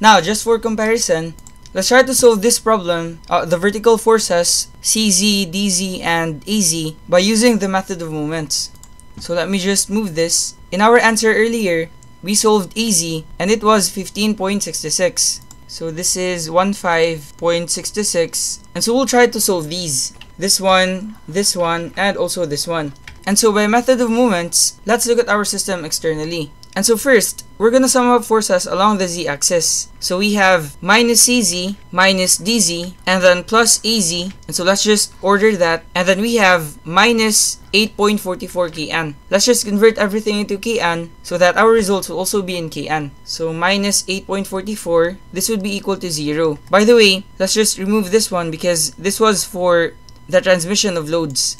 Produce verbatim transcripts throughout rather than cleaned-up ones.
Now, just for comparison, let's try to solve this problem, uh, the vertical forces C Z, D Z, and A Z, by using the method of moments. So let me just move this. In our answer earlier, we solved A Z, and it was fifteen point six six. So this is fifteen point six six. And so we'll try to solve these. This one, this one, and also this one. And so by method of moments, let's look at our system externally. And so first, we're going to sum up forces along the z-axis. So we have minus C Z, minus D Z, and then plus A Z. And so let's just order that. And then we have minus eight point four four K N. Let's just convert everything into K N so that our results will also be in K N. So minus eight point four four, this would be equal to zero. By the way, let's just remove this one because this was for the transmission of loads.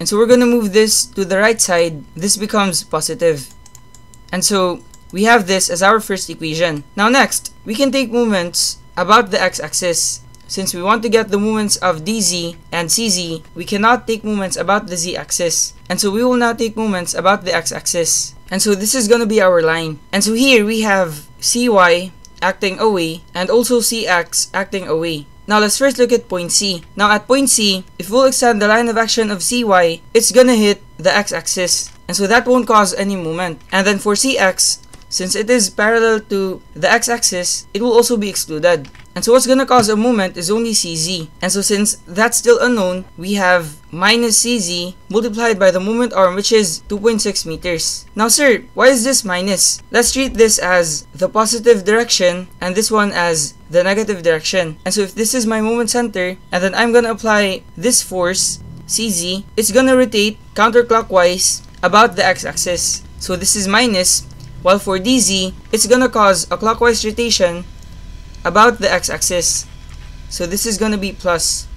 And so we're going to move this to the right side. This becomes positive. And so we have this as our first equation. Now next, we can take moments about the x-axis. Since we want to get the moments of D Z and C Z, we cannot take moments about the z-axis. And so we will now take moments about the x-axis. And so this is going to be our line. And so here we have C Y acting away and also C X acting away. Now let's first look at point C. Now at point C, if we'll extend the line of action of C Y, it's going to hit the x-axis. And so that won't cause any movement. And then for C X, since it is parallel to the x-axis, it will also be excluded. And so what's going to cause a movement is only C Z. And so since that's still unknown, we have minus C Z multiplied by the moment arm, which is two point six meters. Now sir, why is this minus? Let's treat this as the positive direction and this one as the negative direction. And so if this is my moment center, and then I'm going to apply this force, C Z, it's going to rotate counterclockwise about the x-axis. So this is minus, while for D Z, it's gonna cause a clockwise rotation about the x-axis. So this is gonna be plus.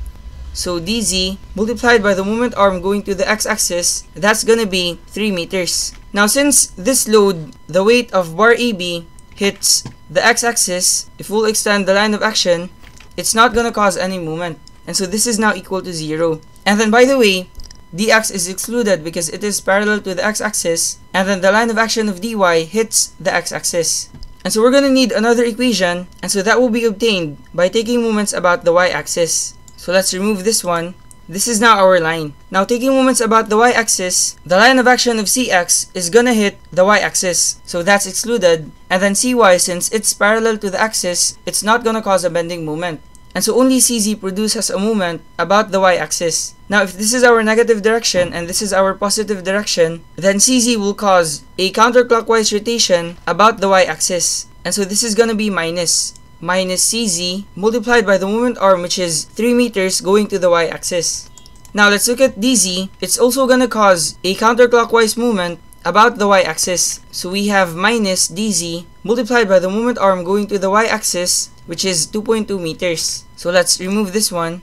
So D Z multiplied by the moment arm going to the x-axis, that's gonna be three meters. Now since this load, the weight of bar A B, hits the x-axis, if we'll extend the line of action, it's not gonna cause any movement. And so this is now equal to zero. And then by the way, D X is excluded because it is parallel to the x-axis, and then the line of action of D Y hits the x-axis. And so we're going to need another equation, and so that will be obtained by taking moments about the y-axis. So let's remove this one. This is now our line. Now taking moments about the y-axis, the line of action of C X is going to hit the y-axis, so that's excluded. And then C Y, since it's parallel to the axis, it's not going to cause a bending moment. And so only C Z produces a moment about the y-axis. Now if this is our negative direction and this is our positive direction, then C Z will cause a counterclockwise rotation about the y-axis. And so this is going to be minus. Minus C Z multiplied by the moment arm, which is three meters going to the y-axis. Now let's look at D Z. It's also going to cause a counterclockwise movement about the y-axis. So we have minus D Z multiplied by the moment arm going to the y-axis, which is two point two meters. So let's remove this one.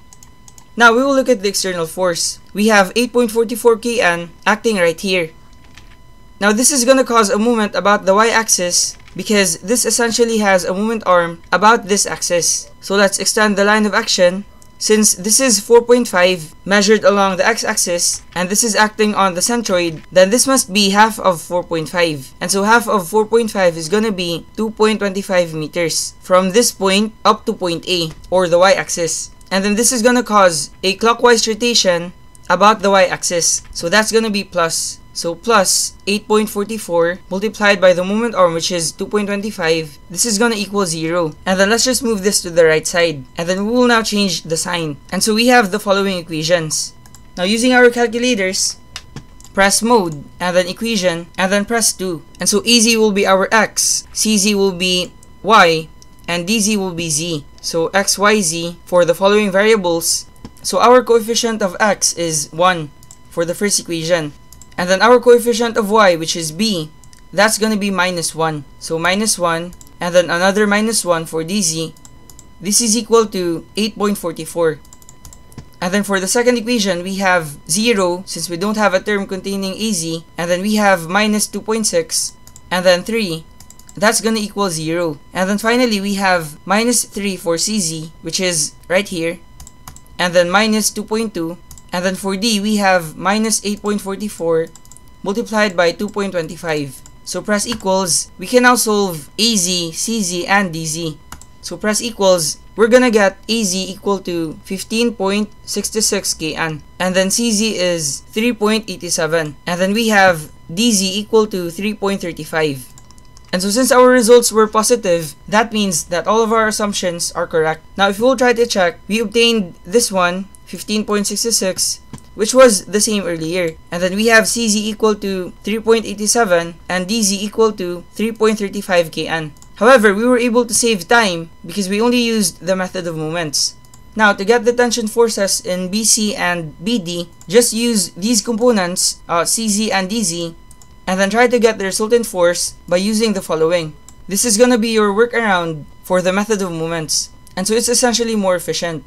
Now we will look at the external force. We have eight point four four K N acting right here. Now this is going to cause a movement about the y-axis because this essentially has a moment arm about this axis. So let's extend the line of action. Since this is four point five measured along the x-axis and this is acting on the centroid, then this must be half of four point five. And so half of four point five is going to be two point two five meters from this point up to point A, or the y-axis. And then this is going to cause a clockwise rotation about the y-axis. So that's going to be plus. So plus eight point four four multiplied by the moment arm, which is two point two five. This is going to equal zero. And then let's just move this to the right side. And then we will now change the sign. And so we have the following equations. Now using our calculators, press mode, and then equation, and then press two. And so A Z will be our x, C Z will be y, and D Z will be z. So x, y, z for the following variables. So our coefficient of x is one for the first equation. And then our coefficient of y, which is b, that's going to be minus one. So minus one, and then another minus one for D Z. This is equal to eight point four four. And then for the second equation, we have zero, since we don't have a term containing A Z. And then we have minus two point six, and then three. That's going to equal zero. And then finally, we have minus three for C Z, which is right here. And then minus two point two. And then for D, we have minus eight point four four multiplied by two point two five. So press equals. We can now solve A Z, C Z, and D Z. So press equals, we're gonna get A Z equal to fifteen point six six K and and then C Z is three point eight seven, and then we have D Z equal to three point three five. And so since our results were positive, that means that all of our assumptions are correct. Now if we'll try to check, we obtained this one, fifteen point six six, which was the same earlier. And then we have C Z equal to three point eight seven and D Z equal to three point three five K N. However, we were able to save time because we only used the method of moments. Now, to get the tension forces in B C and B D, just use these components, uh, C Z and D Z, and then try to get the resultant force by using the following. This is gonna be your workaround for the method of moments, and so it's essentially more efficient.